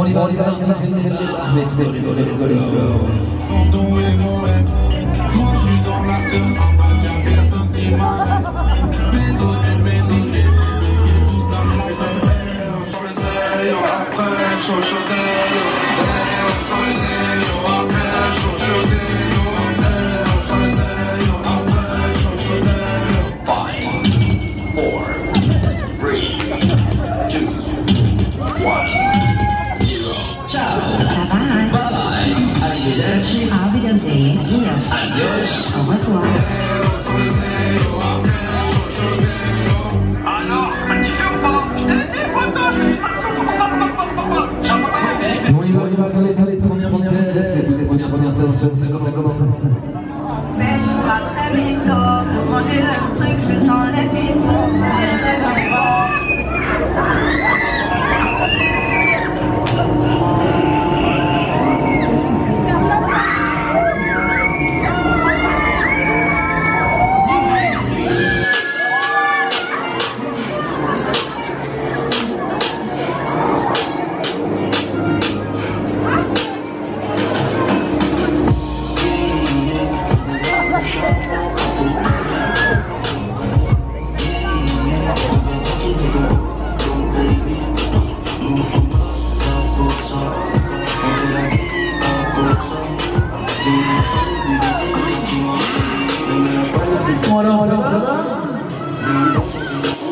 on y va, c'est parti, c'est le débat. Let's go, let's go, let's go. J'entends et mon être, moi je suis dans l'after, y'a personne qui m'arrête. Bédo, c'est bédo, j'ai fait toute la chance. Je me sais, on après, adios. Au revoir. Ah non, pas de kiffé ou pas? Je t'avais dit, pourtant, j'ai mis 500 ton combat, j'ai un bon, il va sur les premières sensations, ça commence. Mais je vois très mes torts, demander le truc, je t'enlève les torts.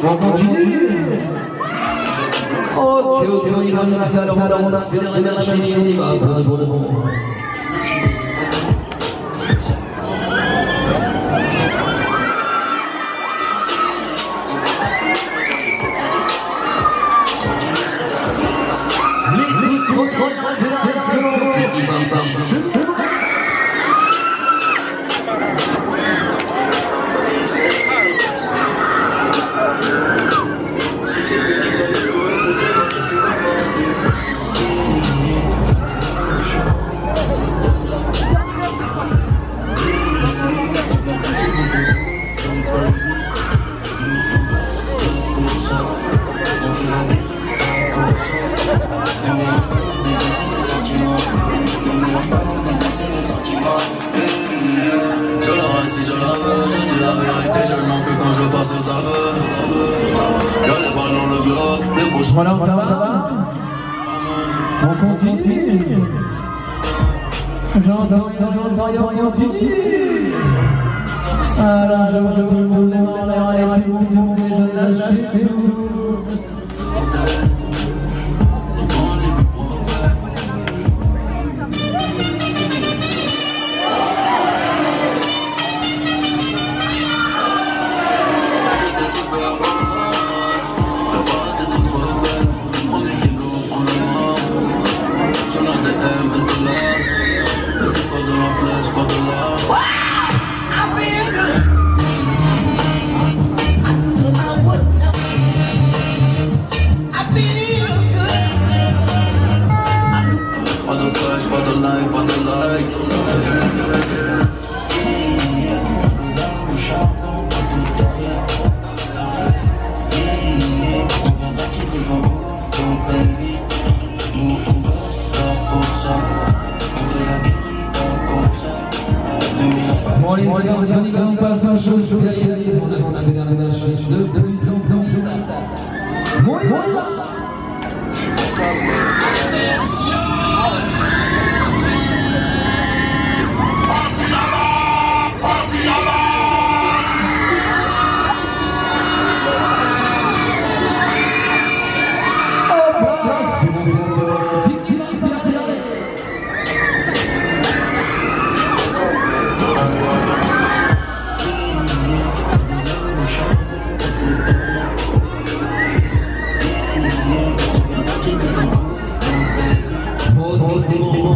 On continue. Ok, on y va comme ça, alors on va se faire la chaîne, on y va, bon. Voilà, ça va. On continue. J'entends, on continue. Alors, je tourne les mains en l'air, allez, tout le monde, et je lâche c'est bon.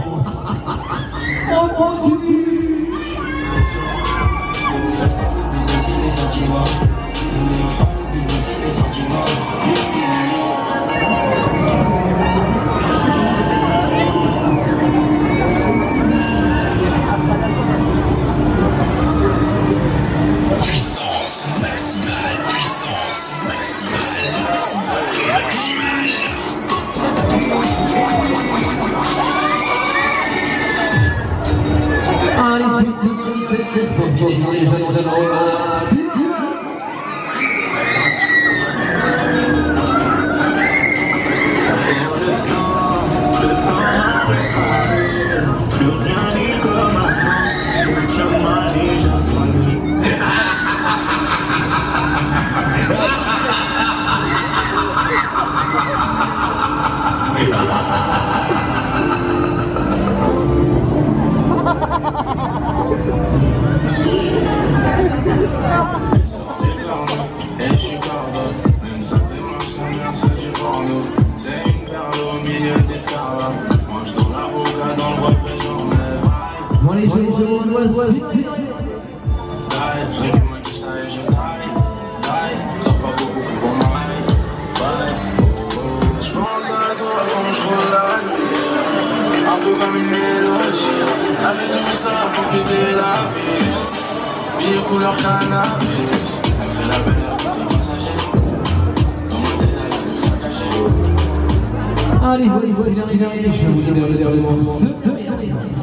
de vitesse pour finir les jeunes de l'Orient. Moi les jeunes voici. Comme une mélodie, avec tout ça pour quitter la vie. Billet couleur cannabis, c'est la belle la des passagers. Dans ma tête elle a tout saccagé. Allez, voici l'arrivée, je vous donne le dernier mot.